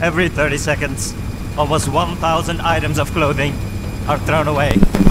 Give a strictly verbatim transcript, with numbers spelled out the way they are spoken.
Every thirty seconds, almost one thousand items of clothing are thrown away.